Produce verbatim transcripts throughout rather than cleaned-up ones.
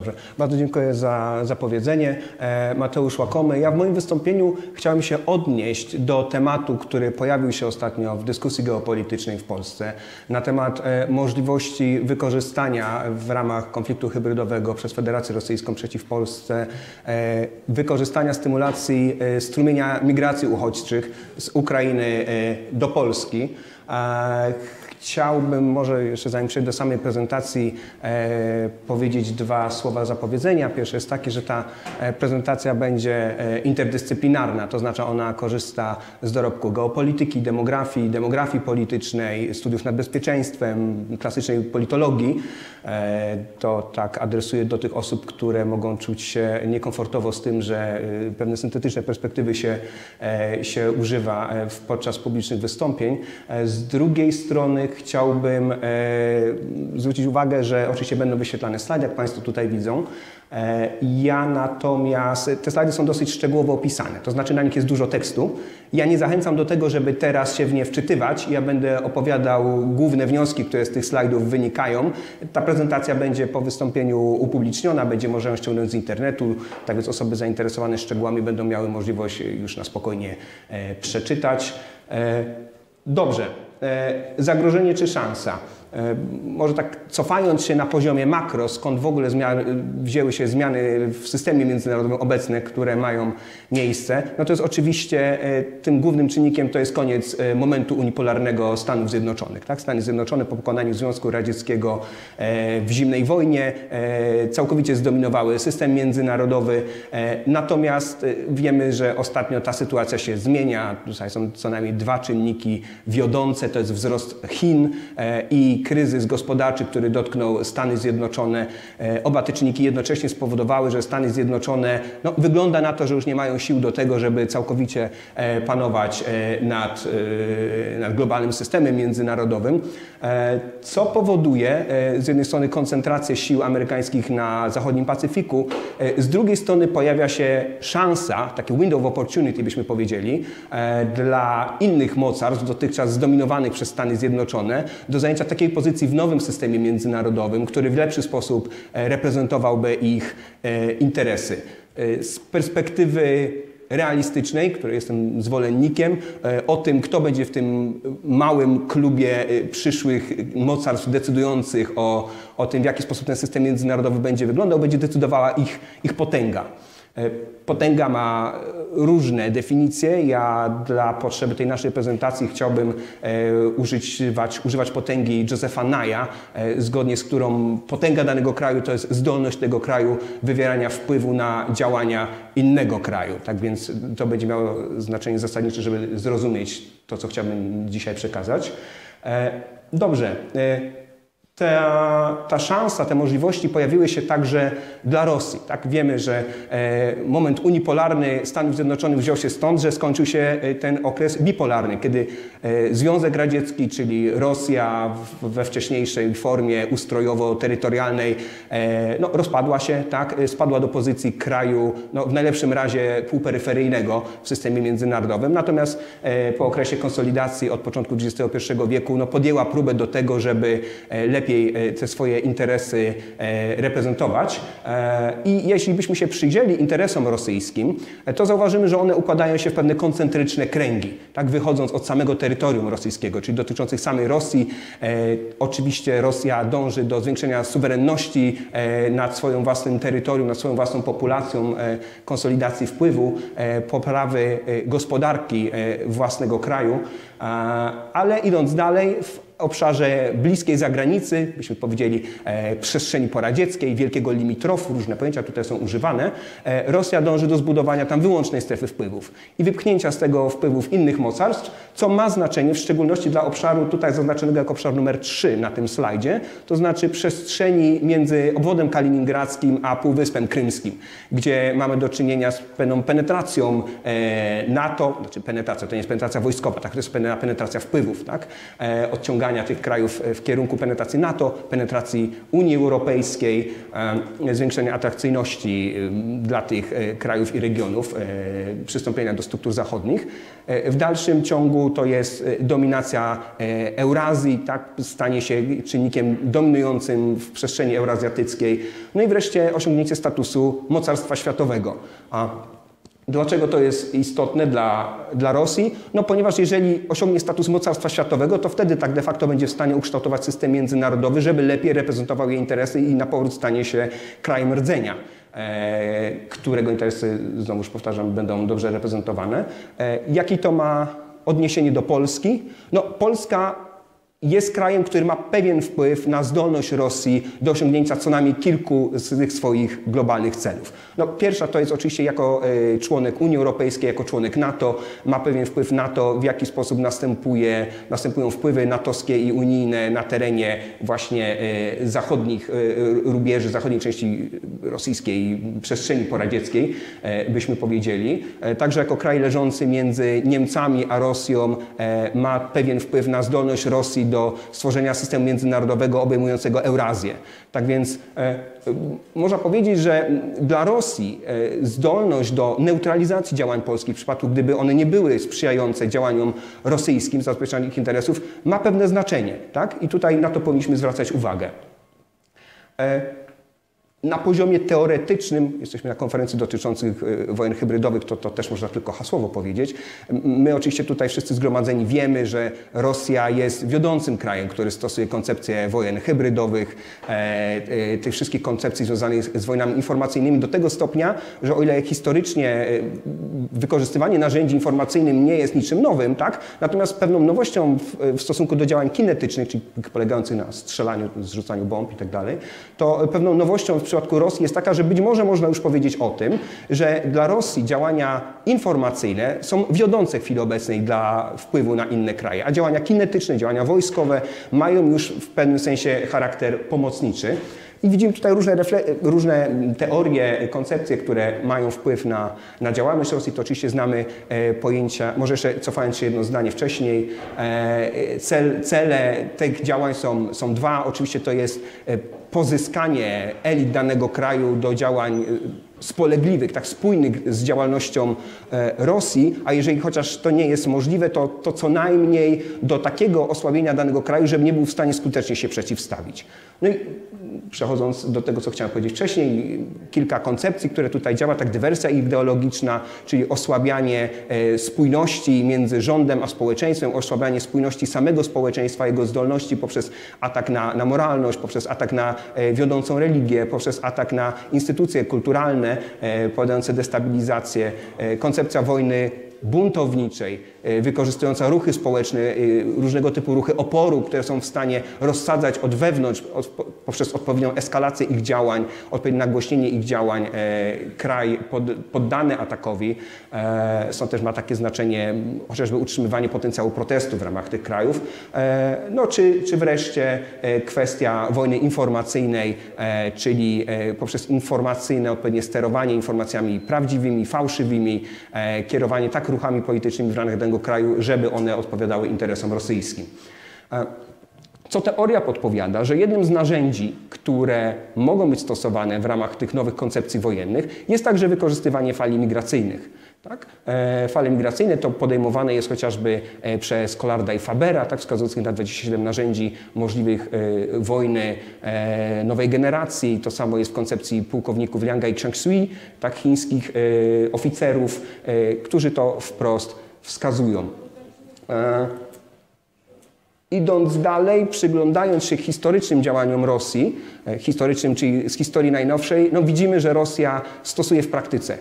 Dobrze. Bardzo dziękuję za, za powiedzenie. Mateusz Łakomy. Ja w moim wystąpieniu chciałem się odnieść do tematu, który pojawił się ostatnio w dyskusji geopolitycznej w Polsce na temat możliwości wykorzystania w ramach konfliktu hybrydowego przez Federację Rosyjską przeciw Polsce wykorzystania stymulacji strumienia migracji uchodźczych z Ukrainy do Polski. Chciałbym może jeszcze, zanim przejdę do samej prezentacji, e, powiedzieć dwa słowa zapowiedzenia. Pierwsze jest takie, że ta prezentacja będzie interdyscyplinarna, to znaczy ona korzysta z dorobku geopolityki, demografii, demografii politycznej, studiów nad bezpieczeństwem, klasycznej politologii. E, to tak adresuję do tych osób, które mogą czuć się niekomfortowo z tym, że pewne syntetyczne perspektywy się, e, się używa podczas publicznych wystąpień. E, z drugiej strony chciałbym e, zwrócić uwagę, że oczywiście będą wyświetlane slajdy, jak Państwo tutaj widzą. E, ja natomiast, te slajdy są dosyć szczegółowo opisane, to znaczy na nich jest dużo tekstu. Ja nie zachęcam do tego, żeby teraz się w nie wczytywać. Ja będę opowiadał główne wnioski, które z tych slajdów wynikają. Ta prezentacja będzie po wystąpieniu upubliczniona, będzie można ją ściągnąć z internetu, tak więc osoby zainteresowane szczegółami będą miały możliwość już na spokojnie e, przeczytać. E, dobrze. Zagrożenie czy szansa? Może tak cofając się na poziomie makro, skąd w ogóle zmiany, wzięły się zmiany w systemie międzynarodowym obecne, które mają miejsce, no to jest oczywiście tym głównym czynnikiem to jest koniec momentu unipolarnego Stanów Zjednoczonych. Tak? Stany Zjednoczone po pokonaniu Związku Radzieckiego w zimnej wojnie całkowicie zdominowały system międzynarodowy, natomiast wiemy, że ostatnio ta sytuacja się zmienia. Tutaj są co najmniej dwa czynniki wiodące, to jest wzrost Chin i kryzys gospodarczy, który dotknął Stany Zjednoczone. Oba te czynniki jednocześnie spowodowały, że Stany Zjednoczone no, wygląda na to, że już nie mają sił do tego, żeby całkowicie panować nad, nad globalnym systemem międzynarodowym, co powoduje z jednej strony koncentrację sił amerykańskich na zachodnim Pacyfiku, z drugiej strony pojawia się szansa, taki window of opportunity byśmy powiedzieli, dla innych mocarstw dotychczas zdominowanych przez Stany Zjednoczone do zajęcia takiej pozycji w nowym systemie międzynarodowym, który w lepszy sposób reprezentowałby ich interesy. Z perspektywy realistycznej, której jestem zwolennikiem, o tym, kto będzie w tym małym klubie przyszłych mocarstw decydujących o, o tym, w jaki sposób ten system międzynarodowy będzie wyglądał, będzie decydowała ich, ich potęga. Potęga ma różne definicje. Ja dla potrzeby tej naszej prezentacji chciałbym używać, używać potęgi Josepha Nye'a, zgodnie z którą potęga danego kraju to jest zdolność tego kraju wywierania wpływu na działania innego kraju. Tak więc to będzie miało znaczenie zasadnicze, żeby zrozumieć to, co chciałbym dzisiaj przekazać. Dobrze. Ta, ta szansa, te możliwości pojawiły się także dla Rosji. Tak? Wiemy, że e, moment unipolarny Stanów Zjednoczonych wziął się stąd, że skończył się ten okres bipolarny, kiedy e, Związek Radziecki, czyli Rosja w, we wcześniejszej formie ustrojowo-terytorialnej e, no, rozpadła się, tak? Spadła do pozycji kraju no, w najlepszym razie półperyferyjnego w systemie międzynarodowym. Natomiast e, po okresie konsolidacji od początku dwudziestego pierwszego wieku no, podjęła próbę do tego, żeby e, lepiej te swoje interesy reprezentować. I jeśli byśmy się przyjrzeli interesom rosyjskim, to zauważymy, że one układają się w pewne koncentryczne kręgi, tak wychodząc od samego terytorium rosyjskiego, czyli dotyczących samej Rosji. Oczywiście Rosja dąży do zwiększenia suwerenności nad swoim własnym terytorium, nad swoją własną populacją, konsolidacji wpływu, poprawy gospodarki własnego kraju, ale idąc dalej w obszarze bliskiej zagranicy, byśmy powiedzieli e, przestrzeni poradzieckiej, wielkiego limitrofu, różne pojęcia tutaj są używane, e, Rosja dąży do zbudowania tam wyłącznej strefy wpływów i wypchnięcia z tego wpływów innych mocarstw, co ma znaczenie w szczególności dla obszaru tutaj zaznaczonego jako obszar numer trzy na tym slajdzie, to znaczy przestrzeni między obwodem kaliningradzkim a Półwyspem Krymskim, gdzie mamy do czynienia z pewną penetracją e, NATO, znaczy penetracja, to nie jest penetracja wojskowa, tak, to jest penetracja wpływów, tak, e, odciągania ściągania tych krajów w kierunku penetracji NATO, penetracji Unii Europejskiej, zwiększenia atrakcyjności dla tych krajów i regionów, przystąpienia do struktur zachodnich. W dalszym ciągu to jest dominacja Eurazji, tak, stanie się czynnikiem dominującym w przestrzeni eurazjatyckiej. No i wreszcie osiągnięcie statusu mocarstwa światowego. A dlaczego to jest istotne dla, dla Rosji? No ponieważ jeżeli osiągnie status mocarstwa światowego, to wtedy tak de facto będzie w stanie ukształtować system międzynarodowy, żeby lepiej reprezentował jej interesy i na powrót stanie się krajem rdzenia, e, którego interesy, znowuż powtarzam, będą dobrze reprezentowane. E, jaki to ma odniesienie do Polski? No Polska jest krajem, który ma pewien wpływ na zdolność Rosji do osiągnięcia co najmniej kilku z tych swoich globalnych celów. No, pierwsza to jest oczywiście jako członek Unii Europejskiej, jako członek NATO, ma pewien wpływ na to, w jaki sposób następuje, następują wpływy natowskie i unijne na terenie właśnie zachodnich rubieży, zachodniej części rosyjskiej przestrzeni poradzieckiej, byśmy powiedzieli. Także jako kraj leżący między Niemcami a Rosją ma pewien wpływ na zdolność Rosji do do stworzenia systemu międzynarodowego obejmującego Eurazję. Tak więc e, można powiedzieć, że dla Rosji e, zdolność do neutralizacji działań Polski w przypadku, gdyby one nie były sprzyjające działaniom rosyjskim, zabezpieczaniu ich interesów, ma pewne znaczenie. Tak? I tutaj na to powinniśmy zwracać uwagę. E, Na poziomie teoretycznym, jesteśmy na konferencji dotyczących wojen hybrydowych, to, to też można tylko hasłowo powiedzieć. My oczywiście tutaj wszyscy zgromadzeni wiemy, że Rosja jest wiodącym krajem, który stosuje koncepcję wojen hybrydowych, e, e, tych wszystkich koncepcji związanych z wojnami informacyjnymi do tego stopnia, że o ile historycznie wykorzystywanie narzędzi informacyjnych nie jest niczym nowym, tak? Natomiast pewną nowością w, w stosunku do działań kinetycznych, czyli polegających na strzelaniu, zrzucaniu bomb i tak dalej, to pewną nowością w przypadku Rosji jest taka, że być może można już powiedzieć o tym, że dla Rosji działania informacyjne są wiodące w chwili obecnej dla wpływu na inne kraje, a działania kinetyczne, działania wojskowe mają już w pewnym sensie charakter pomocniczy. I widzimy tutaj różne, różne teorie, koncepcje, które mają wpływ na, na działalność Rosji. To oczywiście znamy e, pojęcia, może jeszcze cofając się jedno zdanie wcześniej, e, cel, cele tych działań są, są dwa. Oczywiście to jest e, pozyskanie elit danego kraju do działań spolegliwych, tak spójnych z działalnością Rosji, a jeżeli chociaż to nie jest możliwe, to, to co najmniej do takiego osłabienia danego kraju, żeby nie był w stanie skutecznie się przeciwstawić. No i przechodząc do tego, co chciałem powiedzieć wcześniej, kilka koncepcji, które tutaj działa, tak dywersja ideologiczna, czyli osłabianie spójności między rządem a społeczeństwem, osłabianie spójności samego społeczeństwa, jego zdolności poprzez atak na, na moralność, poprzez atak na wiodącą religię, poprzez atak na instytucje kulturalne, powodujące destabilizację, koncepcja wojny buntowniczej, wykorzystująca ruchy społeczne, różnego typu ruchy oporu, które są w stanie rozsadzać od wewnątrz od, poprzez odpowiednią eskalację ich działań, odpowiednie nagłośnienie ich działań, kraj pod, poddany atakowi. Są też ma takie znaczenie chociażby utrzymywanie potencjału protestu w ramach tych krajów. No, czy, czy wreszcie kwestia wojny informacyjnej, czyli poprzez informacyjne odpowiednie sterowanie informacjami prawdziwymi, fałszywymi, kierowanie tak ruchami politycznymi w ramach danego kraju, żeby one odpowiadały interesom rosyjskim. Co teoria podpowiada, że jednym z narzędzi, które mogą być stosowane w ramach tych nowych koncepcji wojennych, jest także wykorzystywanie fali migracyjnych. Tak? Fale migracyjne to podejmowane jest chociażby przez Collarda i Fabera, tak, wskazujących na dwadzieścia siedem narzędzi możliwych wojny nowej generacji. To samo jest w koncepcji pułkowników Lianga i Changsui, tak, chińskich oficerów, którzy to wprost wskazują. Idąc dalej, przyglądając się historycznym działaniom Rosji, historycznym, czyli z historii najnowszej, no widzimy, że Rosja stosuje w praktyce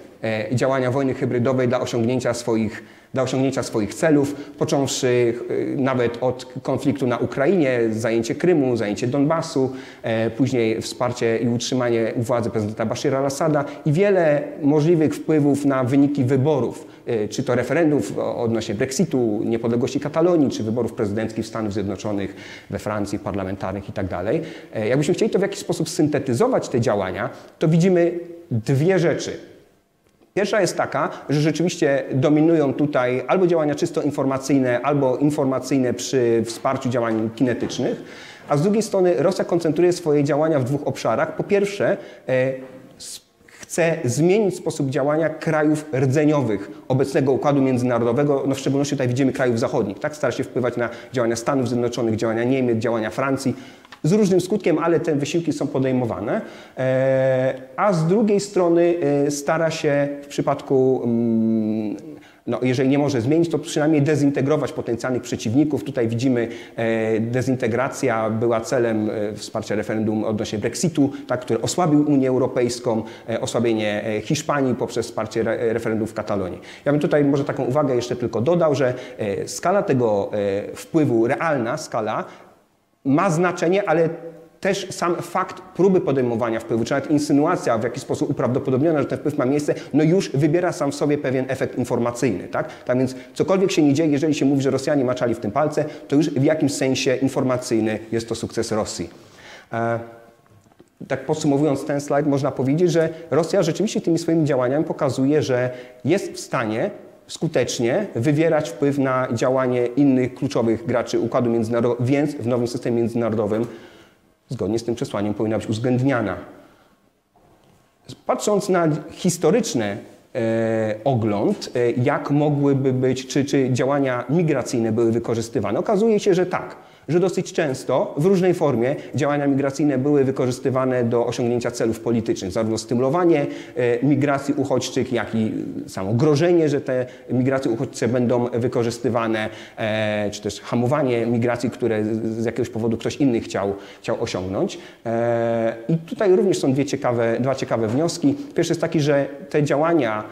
działania wojny hybrydowej dla osiągnięcia swoich, dla osiągnięcia swoich celów, począwszy nawet od konfliktu na Ukrainie, zajęcie Krymu, zajęcie Donbasu, później wsparcie i utrzymanie władzy prezydenta Bashira al-Assada i wiele możliwych wpływów na wyniki wyborów, czy to referendów odnośnie Brexitu, niepodległości Katalonii, czy wyborów prezydenckich w Stanach Zjednoczonych, we Francji, parlamentarnych itd. Jakbyśmy chcieli to w jakiś sposób syntetyzować te działania, to widzimy dwie rzeczy. Pierwsza jest taka, że rzeczywiście dominują tutaj albo działania czysto informacyjne, albo informacyjne przy wsparciu działań kinetycznych, a z drugiej strony Rosja koncentruje swoje działania w dwóch obszarach. Po pierwsze, chce zmienić sposób działania krajów rdzeniowych obecnego układu międzynarodowego, no w szczególności tutaj widzimy krajów zachodnich, tak? Stara się wpływać na działania Stanów Zjednoczonych, działania Niemiec, działania Francji, z różnym skutkiem, ale te wysiłki są podejmowane, a z drugiej strony stara się w przypadku, no jeżeli nie może zmienić, to przynajmniej dezintegrować potencjalnych przeciwników. Tutaj widzimy, dezintegracja była celem wsparcia referendum odnośnie Brexitu, tak, który osłabił Unię Europejską, osłabienie Hiszpanii poprzez wsparcie referendum w Katalonii. Ja bym tutaj może taką uwagę jeszcze tylko dodał, że skala tego wpływu, realna skala, ma znaczenie, ale też sam fakt próby podejmowania wpływu, czy nawet insynuacja, w jaki sposób uprawdopodobniona, że ten wpływ ma miejsce, no już wybiera sam w sobie pewien efekt informacyjny, tak? Tak więc cokolwiek się nie dzieje, jeżeli się mówi, że Rosjanie maczali w tym palce, to już w jakimś sensie informacyjny jest to sukces Rosji. Tak podsumowując ten slajd, można powiedzieć, że Rosja rzeczywiście tymi swoimi działaniami pokazuje, że jest w stanie skutecznie wywierać wpływ na działanie innych kluczowych graczy układu międzynarodowego, więc w nowym systemie międzynarodowym zgodnie z tym przesłaniem powinna być uwzględniana. Patrząc na historyczny e, ogląd, e, jak mogłyby być, czy, czy działania migracyjne były wykorzystywane, okazuje się, że tak. Że dosyć często, w różnej formie, działania migracyjne były wykorzystywane do osiągnięcia celów politycznych. Zarówno stymulowanie migracji uchodźczych, jak i samo grożenie, że te migracje uchodźcze będą wykorzystywane, czy też hamowanie migracji, które z jakiegoś powodu ktoś inny chciał, chciał osiągnąć. I tutaj również są dwie ciekawe, dwa ciekawe wnioski. Pierwszy jest taki, że te działania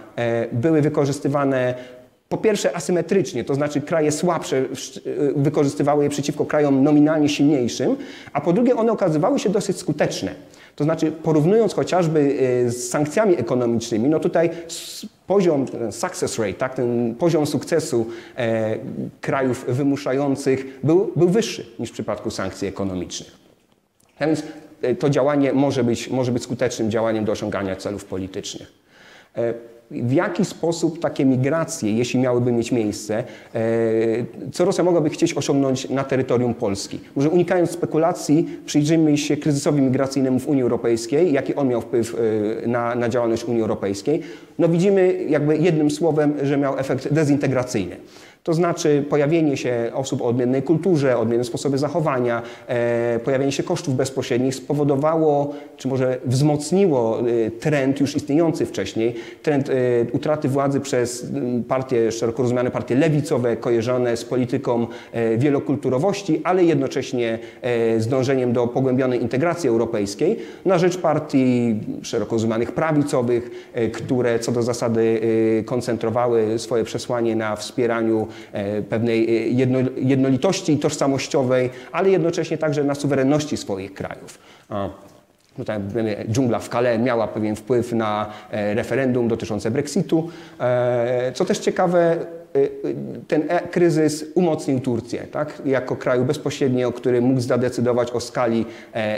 były wykorzystywane po pierwsze asymetrycznie, to znaczy kraje słabsze wykorzystywały je przeciwko krajom nominalnie silniejszym, a po drugie one okazywały się dosyć skuteczne. To znaczy porównując chociażby z sankcjami ekonomicznymi, no tutaj poziom, ten success rate, tak, ten poziom sukcesu e, krajów wymuszających był, był wyższy niż w przypadku sankcji ekonomicznych. A więc to działanie może być, może być skutecznym działaniem do osiągania celów politycznych. E, W jaki sposób takie migracje, jeśli miałyby mieć miejsce, co Rosja mogłaby chcieć osiągnąć na terytorium Polski? Może unikając spekulacji, przyjrzyjmy się kryzysowi migracyjnemu w Unii Europejskiej, jaki on miał wpływ na, na działalność Unii Europejskiej. No widzimy jakby jednym słowem, że miał efekt dezintegracyjny. To znaczy pojawienie się osób o odmiennej kulturze, odmiennym sposobie zachowania, e, pojawienie się kosztów bezpośrednich spowodowało, czy może wzmocniło e, trend już istniejący wcześniej, trend e, utraty władzy przez partie, szeroko rozumiane partie lewicowe, kojarzone z polityką e, wielokulturowości, ale jednocześnie e, z dążeniem do pogłębionej integracji europejskiej na rzecz partii szeroko rozumianych prawicowych, e, które co do zasady e, koncentrowały swoje przesłanie na wspieraniu pewnej jedno, jednolitości tożsamościowej, ale jednocześnie także na suwerenności swoich krajów. A. Tutaj dżungla w Calais miała pewien wpływ na referendum dotyczące Brexitu. Co też ciekawe, ten kryzys umocnił Turcję, tak? Jako kraju bezpośrednio, który mógł zadecydować o skali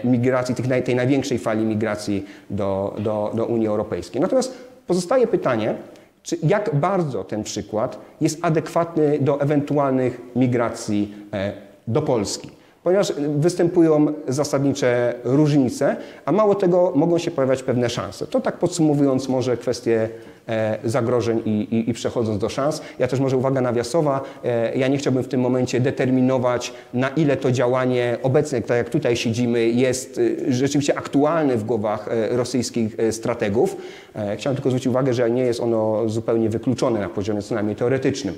migracji, tej największej fali migracji do, do, do Unii Europejskiej. Natomiast pozostaje pytanie, czy jak bardzo ten przykład jest adekwatny do ewentualnych migracji do Polski. Ponieważ występują zasadnicze różnice, a mało tego mogą się pojawiać pewne szanse. To tak podsumowując może kwestię zagrożeń i, i, i przechodząc do szans. Ja też może uwaga nawiasowa, ja nie chciałbym w tym momencie determinować, na ile to działanie obecne, tak jak tutaj siedzimy, jest rzeczywiście aktualne w głowach rosyjskich strategów. Chciałem tylko zwrócić uwagę, że nie jest ono zupełnie wykluczone na poziomie co najmniej teoretycznym.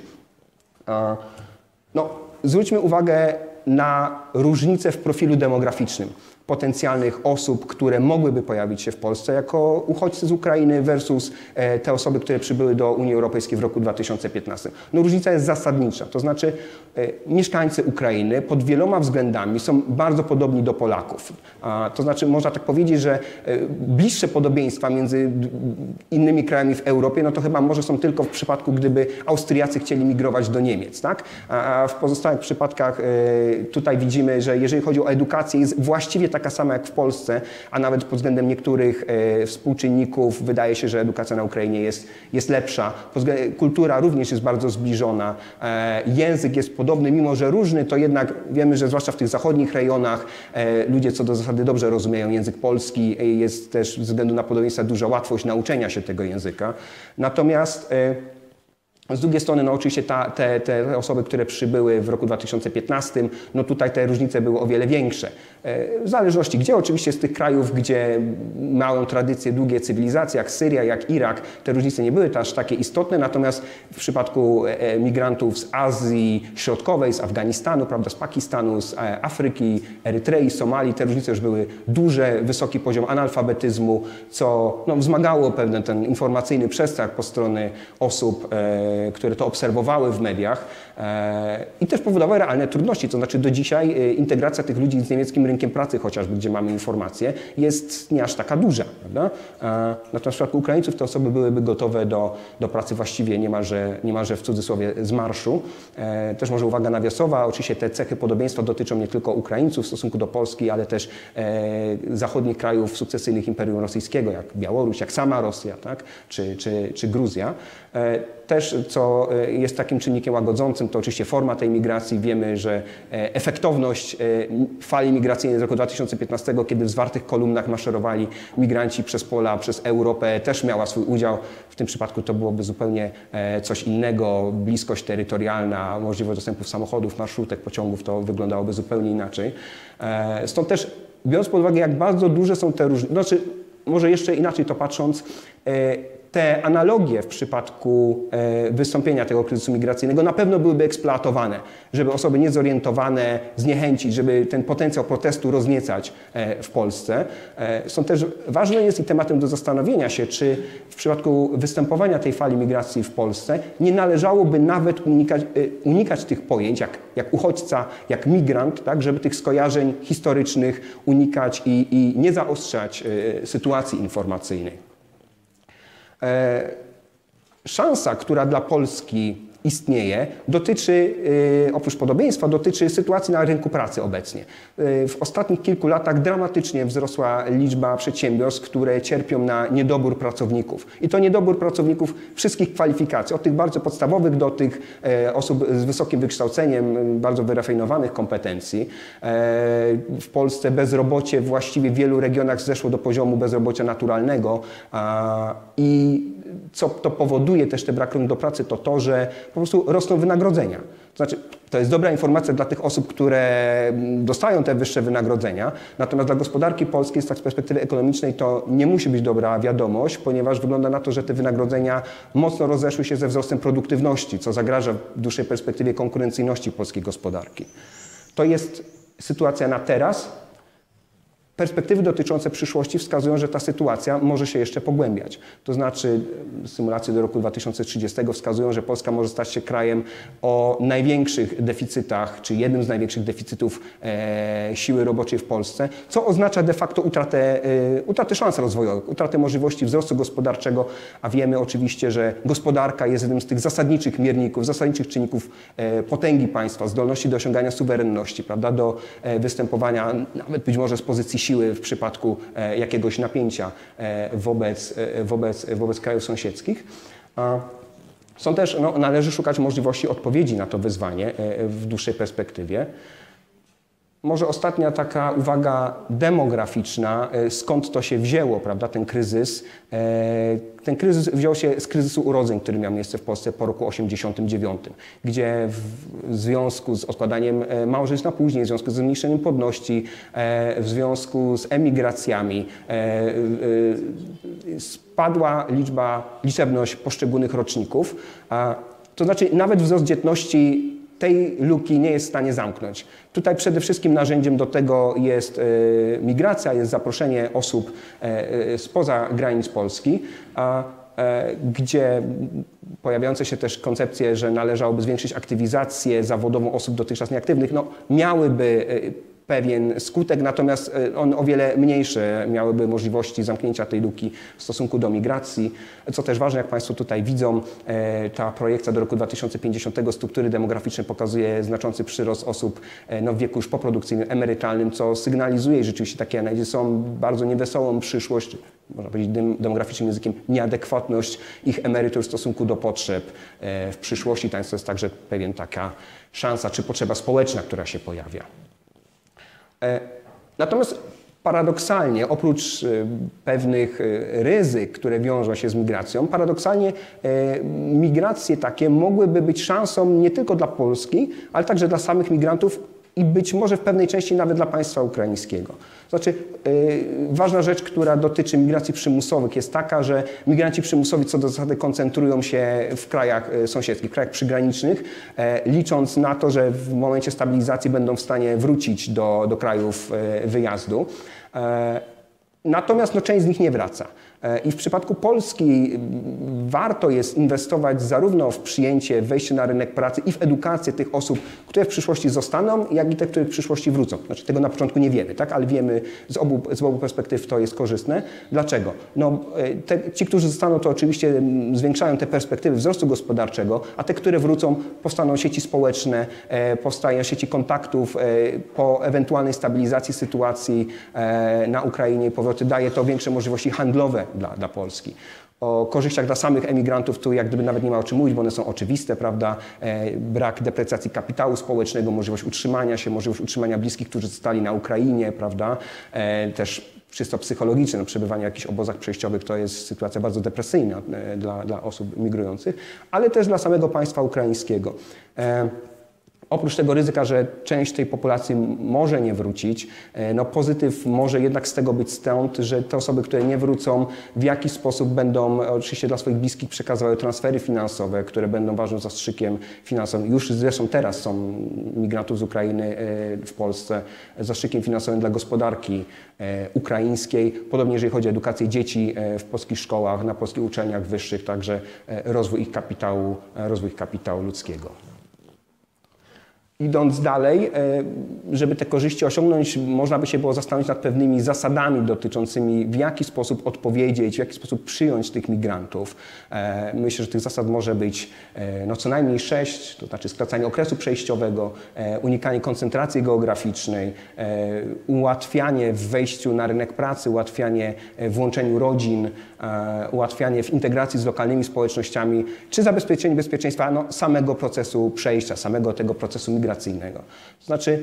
No, zwróćmy uwagę na różnice w profilu demograficznym potencjalnych osób, które mogłyby pojawić się w Polsce jako uchodźcy z Ukrainy versus te osoby, które przybyły do Unii Europejskiej w roku dwa tysiące piętnastym. No, różnica jest zasadnicza, to znaczy mieszkańcy Ukrainy pod wieloma względami są bardzo podobni do Polaków. A, to znaczy można tak powiedzieć, że bliższe podobieństwa między innymi krajami w Europie, no to chyba może są tylko w przypadku, gdyby Austriacy chcieli migrować do Niemiec, tak? A, a w pozostałych przypadkach tutaj widzimy, że jeżeli chodzi o edukację, jest właściwie tak taka sama jak w Polsce, a nawet pod względem niektórych współczynników wydaje się, że edukacja na Ukrainie jest, jest lepsza. Kultura również jest bardzo zbliżona, język jest podobny, mimo że różny, to jednak wiemy, że zwłaszcza w tych zachodnich rejonach ludzie co do zasady dobrze rozumieją język polski, jest też ze względu na podobieństwa duża łatwość nauczenia się tego języka. Natomiast z drugiej strony, no oczywiście ta, te, te osoby, które przybyły w roku dwa tysiące piętnastym, no tutaj te różnice były o wiele większe. W zależności gdzie, oczywiście z tych krajów, gdzie małą tradycję, długie cywilizacje, jak Syria, jak Irak, te różnice nie były aż takie istotne, natomiast w przypadku migrantów z Azji Środkowej, z Afganistanu, prawda, z Pakistanu, z Afryki, Erytrei, Somalii, te różnice już były duże, wysoki poziom analfabetyzmu, co no, wzmagało pewien ten informacyjny przestrach po stronie osób, które to obserwowały w mediach i też powodowały realne trudności, to znaczy do dzisiaj integracja tych ludzi z niemieckim rynkiem pracy chociażby, gdzie mamy informacje, jest nie aż taka duża, prawda? Natomiast w przypadku Ukraińców te osoby byłyby gotowe do, do pracy właściwie niemalże, niemalże w cudzysłowie z marszu. Też może uwaga nawiasowa, oczywiście te cechy podobieństwa dotyczą nie tylko Ukraińców w stosunku do Polski, ale też zachodnich krajów sukcesyjnych Imperium Rosyjskiego, jak Białoruś, jak sama Rosja, tak? czy, czy, czy Gruzja. Też, co jest takim czynnikiem łagodzącym, to oczywiście forma tej migracji. Wiemy, że efektowność fali migracyjnej z roku dwa tysiące piętnastego, kiedy w zwartych kolumnach maszerowali migranci przez pola, przez Europę, też miała swój udział. W tym przypadku to byłoby zupełnie coś innego. Bliskość terytorialna, możliwość dostępu samochodów, marszutek, pociągów, to wyglądałoby zupełnie inaczej. Stąd też, biorąc pod uwagę, jak bardzo duże są te różnice, znaczy, może jeszcze inaczej to patrząc, te analogie w przypadku wystąpienia tego kryzysu migracyjnego na pewno byłyby eksploatowane, żeby osoby niezorientowane zniechęcić, żeby ten potencjał protestu rozniecać w Polsce. Stąd też ważne jest i tematem do zastanowienia się, czy w przypadku występowania tej fali migracji w Polsce nie należałoby nawet unikać, unikać tych pojęć jak, jak uchodźca, jak migrant, tak, żeby tych skojarzeń historycznych unikać i, i nie zaostrzać sytuacji informacyjnej. E, szansa, która dla Polski istnieje, dotyczy, e, oprócz podobieństwa, dotyczy sytuacji na rynku pracy obecnie. E, w ostatnich kilku latach dramatycznie wzrosła liczba przedsiębiorstw, które cierpią na niedobór pracowników. I to niedobór pracowników wszystkich kwalifikacji, od tych bardzo podstawowych do tych e, osób z wysokim wykształceniem, bardzo wyrafinowanych kompetencji. E, w Polsce bezrobocie właściwie w wielu regionach zeszło do poziomu bezrobocia naturalnego a, i co to powoduje też ten brak rąk do pracy, to to, że po prostu rosną wynagrodzenia. To znaczy, to jest dobra informacja dla tych osób, które dostają te wyższe wynagrodzenia, natomiast dla gospodarki polskiej z perspektywy ekonomicznej to nie musi być dobra wiadomość, ponieważ wygląda na to, że te wynagrodzenia mocno rozeszły się ze wzrostem produktywności, co zagraża w dłuższej perspektywie konkurencyjności polskiej gospodarki. To jest sytuacja na teraz. Perspektywy dotyczące przyszłości wskazują, że ta sytuacja może się jeszcze pogłębiać. To znaczy symulacje do roku dwa tysiące trzydziestego wskazują, że Polska może stać się krajem o największych deficytach, czy jednym z największych deficytów e, siły roboczej w Polsce, co oznacza de facto utratę, e, utratę szans rozwojowych, utratę możliwości wzrostu gospodarczego, a wiemy oczywiście, że gospodarka jest jednym z tych zasadniczych mierników, zasadniczych czynników e, potęgi państwa, zdolności do osiągania suwerenności, prawda, do e, występowania nawet być może z pozycji siły w przypadku jakiegoś napięcia wobec, wobec, wobec krajów sąsiedzkich. Są też, no, należy szukać możliwości odpowiedzi na to wyzwanie w dłuższej perspektywie. Może ostatnia taka uwaga demograficzna, skąd to się wzięło, prawda, ten kryzys. Ten kryzys wziął się z kryzysu urodzeń, który miał miejsce w Polsce po roku osiemdziesiątym dziewiątym, gdzie w związku z odkładaniem małżeństw na później, w związku z zmniejszeniem płodności, w związku z emigracjami spadła liczba, liczebność poszczególnych roczników. To znaczy nawet wzrost dzietności tej luki nie jest w stanie zamknąć. Tutaj przede wszystkim narzędziem do tego jest migracja, jest zaproszenie osób spoza granic Polski, gdzie pojawiające się też koncepcje, że należałoby zwiększyć aktywizację zawodową osób dotychczas nieaktywnych, no, miałyby pewien skutek, natomiast on o wiele mniejsze miałyby możliwości zamknięcia tej luki w stosunku do migracji. Co też ważne, jak Państwo tutaj widzą, ta projekcja do roku dwa tysiące pięćdziesiątego struktury demograficznej pokazuje znaczący przyrost osób no, w wieku już poprodukcyjnym, emerytalnym, co sygnalizuje rzeczywiście takie analizy są bardzo niewesołą przyszłość, można powiedzieć demograficznym językiem, nieadekwatność ich emerytur w stosunku do potrzeb w przyszłości. To jest także pewien taka szansa czy potrzeba społeczna, która się pojawia. Natomiast paradoksalnie, oprócz pewnych ryzyk, które wiążą się z migracją, paradoksalnie migracje takie mogłyby być szansą nie tylko dla Polski, ale także dla samych migrantów i być może w pewnej części nawet dla państwa ukraińskiego. Znaczy, yy, ważna rzecz, która dotyczy migracji przymusowych jest taka, że migranci przymusowi co do zasady koncentrują się w krajach yy, sąsiedzkich, w krajach przygranicznych, yy, licząc na to, że w momencie stabilizacji będą w stanie wrócić do, do krajów yy, wyjazdu. Yy, natomiast no, część z nich nie wraca. I w przypadku Polski warto jest inwestować zarówno w przyjęcie, wejście na rynek pracy i w edukację tych osób, które w przyszłości zostaną, jak i te, które w przyszłości wrócą. Znaczy, tego na początku nie wiemy, tak? Ale wiemy z obu, z obu perspektyw to jest korzystne. Dlaczego? No, te, ci, którzy zostaną, to oczywiście zwiększają te perspektywy wzrostu gospodarczego, a te, które wrócą, powstaną sieci społeczne, powstają sieci kontaktów po ewentualnej stabilizacji sytuacji na Ukrainie i powroty. Daje to większe możliwości handlowe Dla, dla Polski. O korzyściach dla samych emigrantów tu jak gdyby nawet nie ma o czym mówić, bo one są oczywiste, prawda? Brak deprecjacji kapitału społecznego, możliwość utrzymania się, możliwość utrzymania bliskich, którzy zostali na Ukrainie, prawda? Też czysto psychologiczne, no, przebywanie w jakichś obozach przejściowych to jest sytuacja bardzo depresyjna dla, dla osób migrujących, ale też dla samego państwa ukraińskiego. Oprócz tego ryzyka, że część tej populacji może nie wrócić, no pozytyw może jednak z tego być stąd, że te osoby, które nie wrócą, w jakiś sposób będą oczywiście dla swoich bliskich przekazywały transfery finansowe, które będą ważnym zastrzykiem finansowym. Już zresztą teraz są migrantów z Ukrainy w Polsce zastrzykiem finansowym dla gospodarki ukraińskiej. Podobnie jeżeli chodzi o edukację dzieci w polskich szkołach, na polskich uczelniach wyższych, także rozwój ich kapitału, rozwój ich kapitału ludzkiego. Idąc dalej, żeby te korzyści osiągnąć, można by się było zastanowić nad pewnymi zasadami dotyczącymi, w jaki sposób odpowiedzieć, w jaki sposób przyjąć tych migrantów. Myślę, że tych zasad może być no, co najmniej sześć, to znaczy skracanie okresu przejściowego, unikanie koncentracji geograficznej, ułatwianie w wejściu na rynek pracy, ułatwianie w włączeniu rodzin, ułatwianie w integracji z lokalnymi społecznościami, czy zabezpieczenie bezpieczeństwa no, samego procesu przejścia, samego tego procesu migracyjnego. To znaczy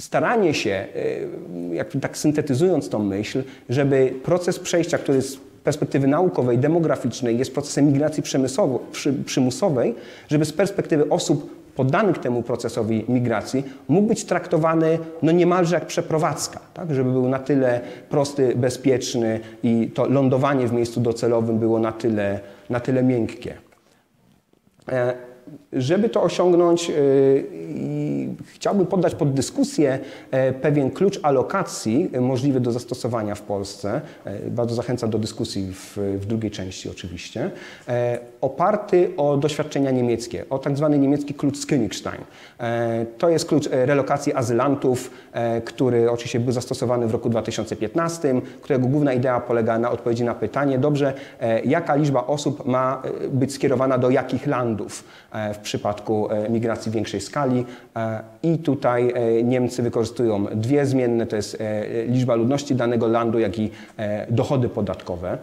staranie się, jakby tak syntetyzując tą myśl, żeby proces przejścia, który z perspektywy naukowej, demograficznej jest procesem migracji przy, przymusowej, żeby z perspektywy osób poddanych temu procesowi migracji mógł być traktowany no niemalże jak przeprowadzka, tak? Żeby był na tyle prosty, bezpieczny i to lądowanie w miejscu docelowym było na tyle, na tyle miękkie. Żeby to osiągnąć, yy, chciałbym poddać pod dyskusję yy, pewien klucz alokacji yy, możliwy do zastosowania w Polsce. Yy, bardzo zachęcam do dyskusji w, w drugiej części oczywiście. Yy, oparty o doświadczenia niemieckie, o tak zwany niemiecki klucz z Königstein. Yy, to jest klucz relokacji azylantów, yy, który oczywiście był zastosowany w roku dwa tysiące piętnastym, którego główna idea polega na odpowiedzi na pytanie, dobrze, yy, jaka liczba osób ma być skierowana do jakich landów w przypadku migracji w większej skali. I tutaj Niemcy wykorzystują dwie zmienne, to jest liczba ludności danego landu, jak i dochody podatkowe.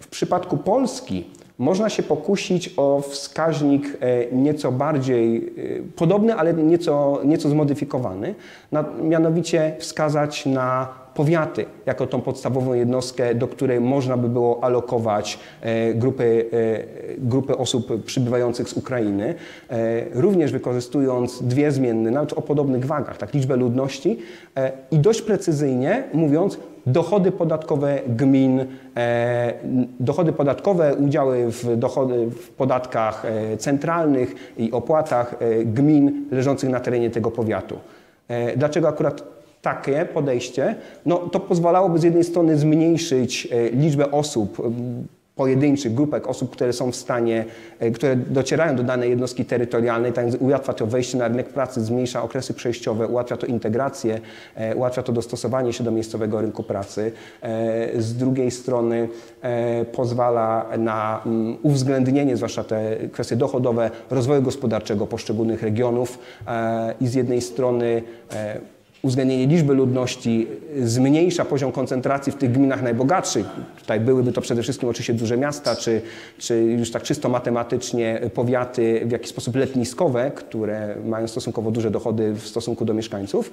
W przypadku Polski można się pokusić o wskaźnik nieco bardziej podobny, ale nieco, nieco zmodyfikowany, na, mianowicie wskazać na powiaty jako tą podstawową jednostkę, do której można by było alokować grupy, grupy osób przybywających z Ukrainy, również wykorzystując dwie zmienne, nawet o podobnych wagach, tak, liczbę ludności i dość precyzyjnie mówiąc, dochody podatkowe gmin, dochody podatkowe, udziały w, dochody, w podatkach centralnych i opłatach gmin leżących na terenie tego powiatu. Dlaczego akurat takie podejście? No, to pozwalałoby z jednej strony zmniejszyć liczbę osób pojedynczych grupek osób, które są w stanie, które docierają do danej jednostki terytorialnej, tak więc ułatwia to wejście na rynek pracy, zmniejsza okresy przejściowe, ułatwia to integrację, ułatwia to dostosowanie się do miejscowego rynku pracy. Z drugiej strony pozwala na uwzględnienie, zwłaszcza te kwestie dochodowe, rozwoju gospodarczego poszczególnych regionów i z jednej strony uwzględnienie liczby ludności zmniejsza poziom koncentracji w tych gminach najbogatszych. Tutaj byłyby to przede wszystkim oczywiście duże miasta, czy, czy już tak czysto matematycznie powiaty w jakiś sposób letniskowe, które mają stosunkowo duże dochody w stosunku do mieszkańców.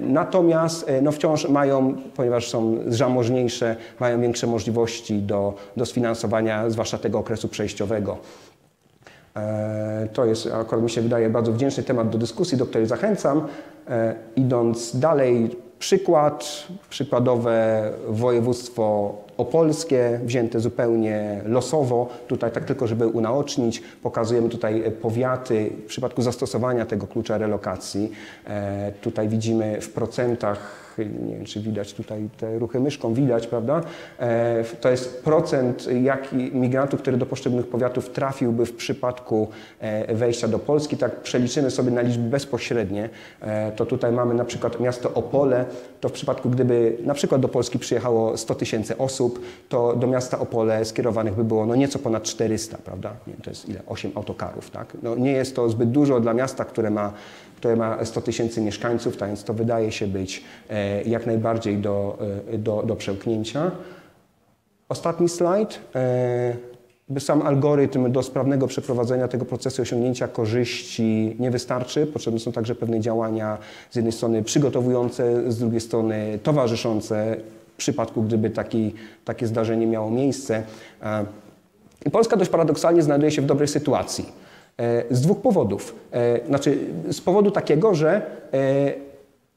Natomiast no wciąż mają, ponieważ są zamożniejsze, mają większe możliwości do, do sfinansowania, zwłaszcza tego okresu przejściowego. To jest, akurat mi się wydaje, bardzo wdzięczny temat do dyskusji, do której zachęcam. Idąc dalej, przykład, przykładowe województwo opolskie, wzięte zupełnie losowo, tutaj tak tylko, żeby unaocznić, pokazujemy tutaj powiaty w przypadku zastosowania tego klucza relokacji. Tutaj widzimy w procentach, nie wiem, czy widać tutaj te ruchy myszką, widać, prawda? To jest procent jaki migrantów, który do poszczególnych powiatów trafiłby w przypadku wejścia do Polski. Tak przeliczymy sobie na liczby bezpośrednie. To tutaj mamy na przykład miasto Opole. To w przypadku, gdyby na przykład do Polski przyjechało sto tysięcy osób, to do miasta Opole skierowanych by było no nieco ponad czterysta, prawda? Nie wiem, to jest ile? osiem autokarów, tak? No, nie jest to zbyt dużo dla miasta, które ma, które ma sto tysięcy mieszkańców, tak więc to wydaje się być jak najbardziej do, do, do przełknięcia. Ostatni slajd. Sam algorytm do sprawnego przeprowadzenia tego procesu osiągnięcia korzyści nie wystarczy. Potrzebne są także pewne działania z jednej strony przygotowujące, z drugiej strony towarzyszące w przypadku, gdyby taki, takie zdarzenie miało miejsce. I Polska dość paradoksalnie znajduje się w dobrej sytuacji. Z dwóch powodów. Znaczy z powodu takiego, że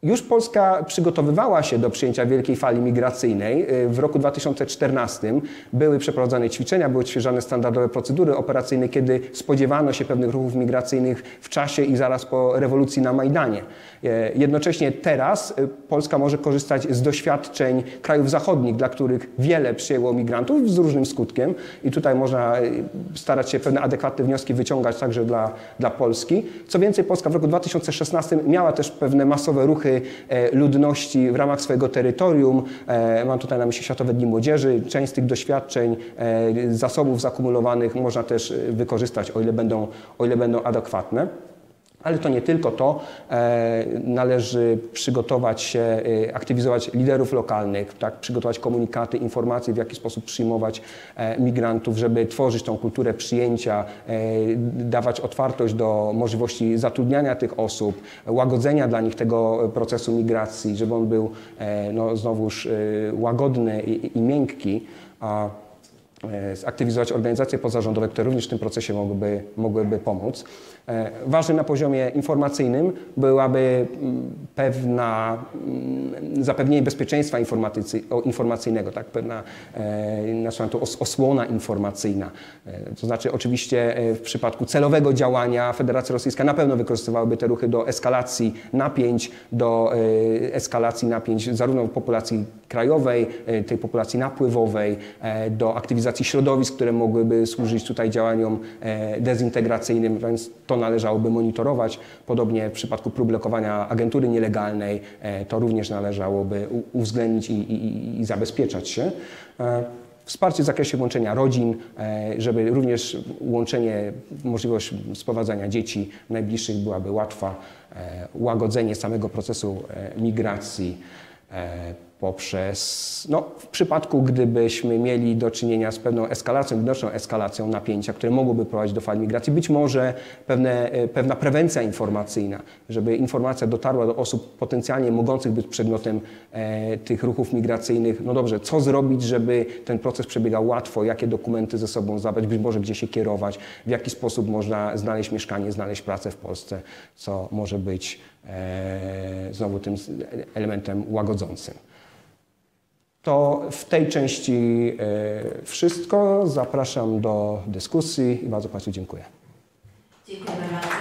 już Polska przygotowywała się do przyjęcia wielkiej fali migracyjnej. W roku dwa tysiące czternastym były przeprowadzane ćwiczenia, były ćwiczone standardowe procedury operacyjne, kiedy spodziewano się pewnych ruchów migracyjnych w czasie i zaraz po rewolucji na Majdanie. Jednocześnie teraz Polska może korzystać z doświadczeń krajów zachodnich, dla których wiele przyjęło migrantów z różnym skutkiem i tutaj można starać się pewne adekwatne wnioski wyciągać także dla, dla Polski. Co więcej, Polska w roku dwa tysiące szesnastym miała też pewne masowe ruchy ludności w ramach swojego terytorium. Mam tutaj na myśli Światowe Dni Młodzieży. Część z tych doświadczeń, zasobów zakumulowanych można też wykorzystać, o ile będą, o ile będą adekwatne. Ale to nie tylko to. Należy przygotować się, aktywizować liderów lokalnych, tak? Przygotować komunikaty, informacje, w jaki sposób przyjmować migrantów, żeby tworzyć tą kulturę przyjęcia, dawać otwartość do możliwości zatrudniania tych osób, łagodzenia dla nich tego procesu migracji, żeby on był no, znowuż łagodny i, i miękki. A zaktywizować organizacje pozarządowe, które również w tym procesie mogłyby, mogłyby pomóc. Ważne na poziomie informacyjnym byłaby pewna zapewnienie bezpieczeństwa informacyjnego, tak? Pewna nazwijmy to osłona informacyjna. To znaczy oczywiście w przypadku celowego działania Federacja Rosyjska na pewno wykorzystywałaby te ruchy do eskalacji napięć, do eskalacji napięć zarówno w populacji krajowej, tej populacji napływowej, do aktywizacji środowisk, które mogłyby służyć tutaj działaniom dezintegracyjnym, więc to należałoby monitorować. Podobnie w przypadku prób lokowania agentury nielegalnej to również należałoby uwzględnić i, i, i zabezpieczać się. Wsparcie w zakresie łączenia rodzin, żeby również łączenie, możliwość sprowadzania dzieci najbliższych byłaby łatwa. Łagodzenie samego procesu migracji poprzez, no, w przypadku gdybyśmy mieli do czynienia z pewną eskalacją, widoczną eskalacją napięcia, które mogłyby prowadzić do fal migracji, być może pewne, pewna prewencja informacyjna, żeby informacja dotarła do osób potencjalnie mogących być przedmiotem e, tych ruchów migracyjnych. No dobrze, co zrobić, żeby ten proces przebiegał łatwo, jakie dokumenty ze sobą zabrać, być może gdzie się kierować, w jaki sposób można znaleźć mieszkanie, znaleźć pracę w Polsce, co może być e, znowu tym elementem łagodzącym. To w tej części wszystko. Zapraszam do dyskusji i bardzo Państwu dziękuję. Dziękuję bardzo.